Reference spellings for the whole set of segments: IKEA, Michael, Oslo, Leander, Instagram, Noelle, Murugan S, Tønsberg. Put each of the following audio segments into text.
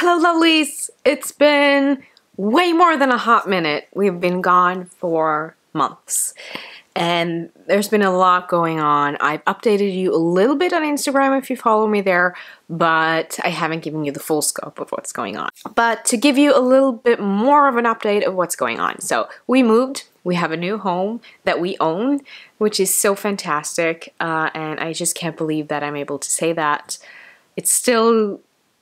Hello lovelies! It's been way more than a hot minute. We've been gone for months and there's been a lot going on. I've updated you a little bit on Instagram if you follow me there, but I haven't given you the full scope of what's going on. But to give you a little bit more of an update of what's going on. So we moved. We have a new home that we own, which is so fantastic. And I just can't believe that I'm able to say that.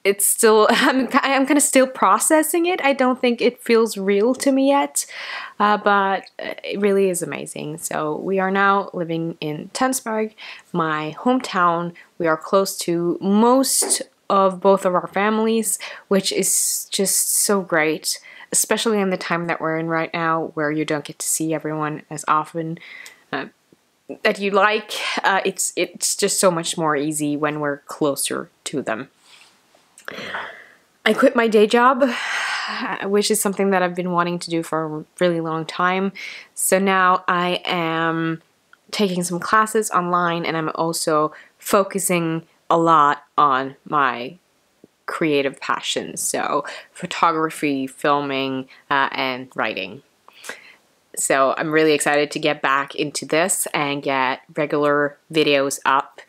I'm kind of still processing it. I don't think it feels real to me yet, but it really is amazing. So we are now living in Tønsberg, my hometown. We are close to most of both of our families, which is just so great, especially in the time that we're in right now where you don't get to see everyone as often that you like. It's just so much more easy when we're closer to them. I quit my day job, which is something that I've been wanting to do for a really long time. So now I am taking some classes online and I'm also focusing a lot on my creative passions. So photography, filming, and writing. So I'm really excited to get back into this and get regular videos up.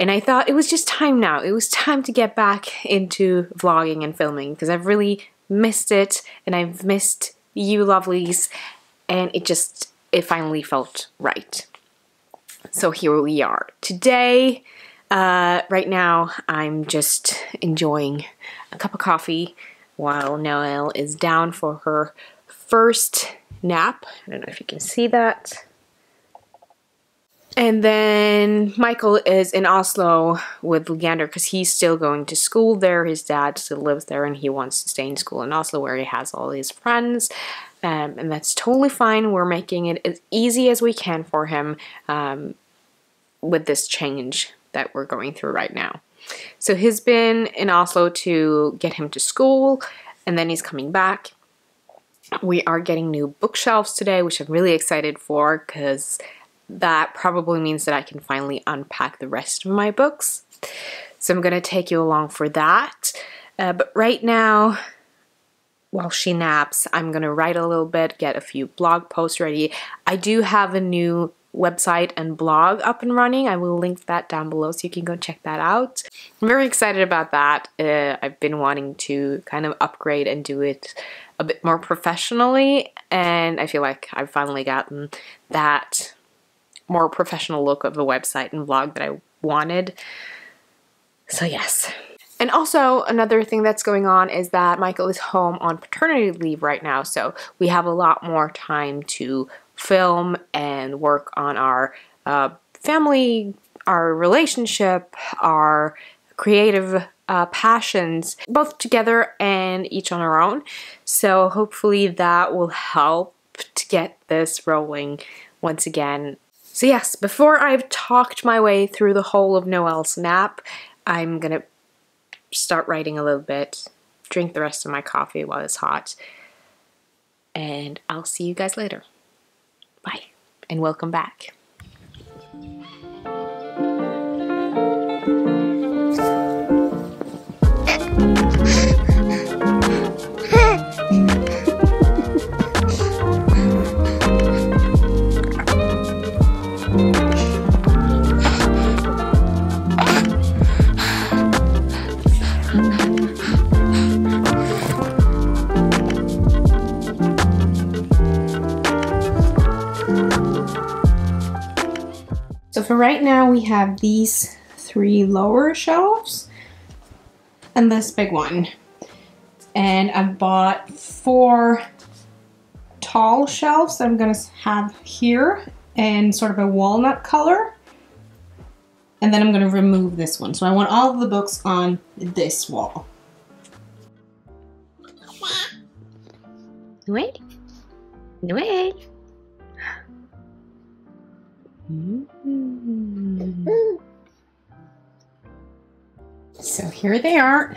And I thought it was just time now. It was time to get back into vlogging and filming because I've really missed it and I've missed you lovelies, and it finally felt right. So here we are today. Right now I'm just enjoying a cup of coffee while Noelle is down for her first nap. I don't know if you can see that. And then Michael is in Oslo with Leander because he's still going to school there. His dad still lives there and he wants to stay in school in Oslo where he has all his friends. And that's totally fine. We're making it as easy as we can for him with this change that we're going through right now. So he's been in Oslo to get him to school and then he's coming back. We are getting new bookshelves today, which I'm really excited for because that probably means that I can finally unpack the rest of my books. So I'm going to take you along for that. But right now, while she naps, I'm going to write a little bit, get a few blog posts ready. I do have a new website and blog up and running. I will link that down below so you can go check that out. I'm very excited about that. I've been wanting to kind of upgrade and do it a bit more professionally. And I feel like I've finally gotten that more professional look of the website and vlog that I wanted. So yes. And also another thing that's going on is that Michael is home on paternity leave right now. So we have a lot more time to film and work on our family, our relationship, our creative passions, both together and each on our own. So hopefully that will help to get this rolling once again. So yes, before I've talked my way through the whole of Noelle's nap, I'm gonna start writing a little bit, drink the rest of my coffee while it's hot, and I'll see you guys later. Bye, and welcome back. So for right now, we have these three lower shelves and this big one. And I've bought four tall shelves that I'm gonna have here in sort of a walnut color. And then I'm gonna remove this one. So I want all of the books on this wall. Wait, wait. Mm-hmm. So here they are.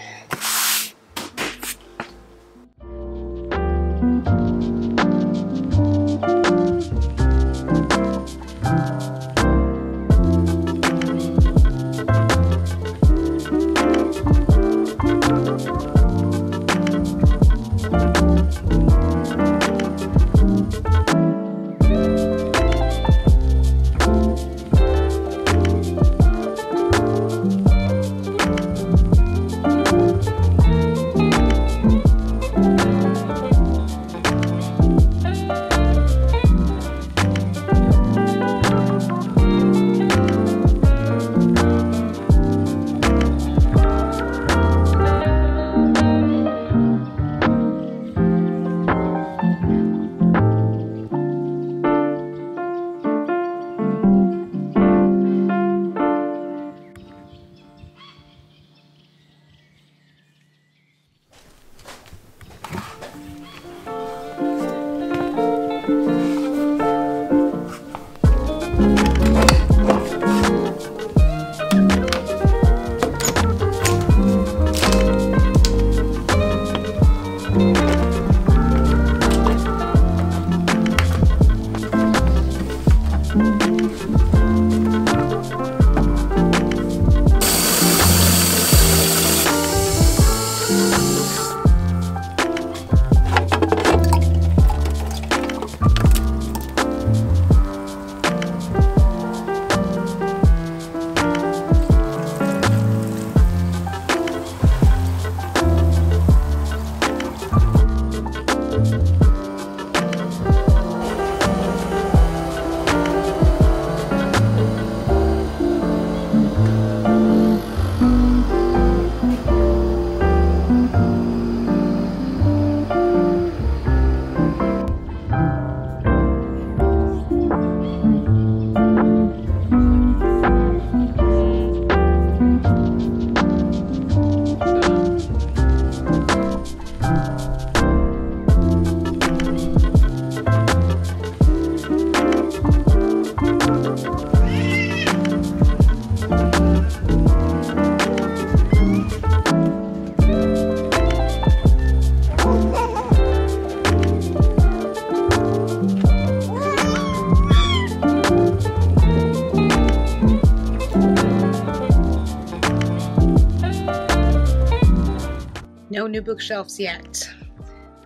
No new bookshelves yet.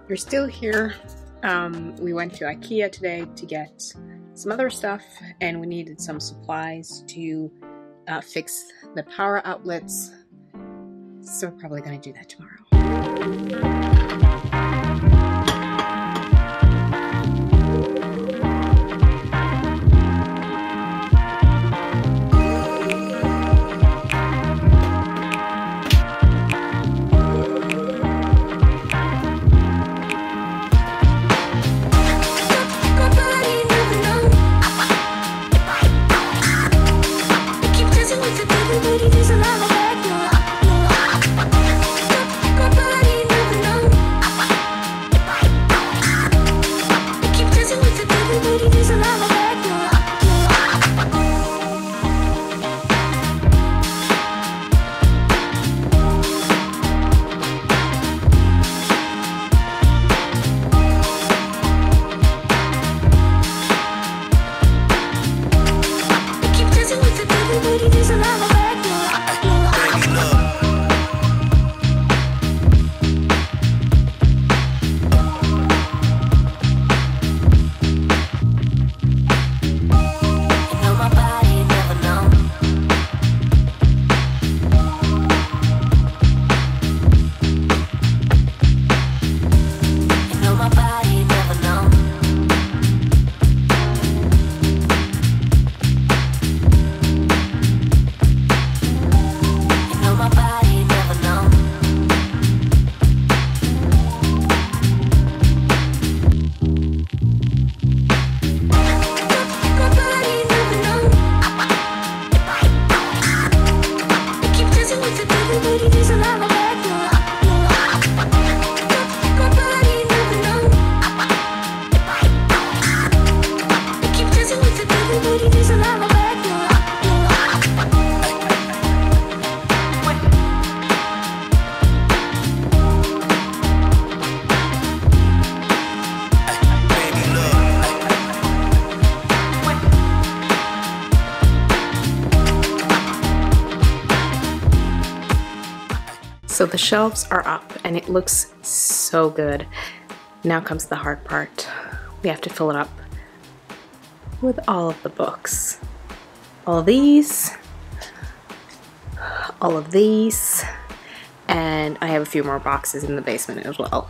We're still here. We went to IKEA today to get some other stuff, and we needed some supplies to fix the power outlets. So we're probably going to do that tomorrow. So the shelves are up and it looks so good. Now comes the hard part. We have to fill it up with all of the books. All of these, all of these, and I have a few more boxes in the basement as well.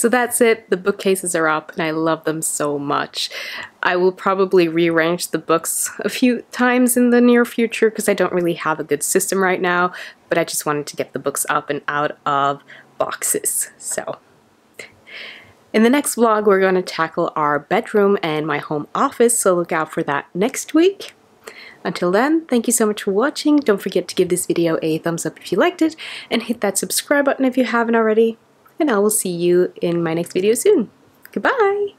So that's it, the bookcases are up and I love them so much. I will probably rearrange the books a few times in the near future because I don't really have a good system right now, but I just wanted to get the books up and out of boxes. So in the next vlog, we're going to tackle our bedroom and my home office, so look out for that next week. Until then, thank you so much for watching. Don't forget to give this video a thumbs up if you liked it, and hit that subscribe button if you haven't already. And I will see you in my next video soon. Goodbye!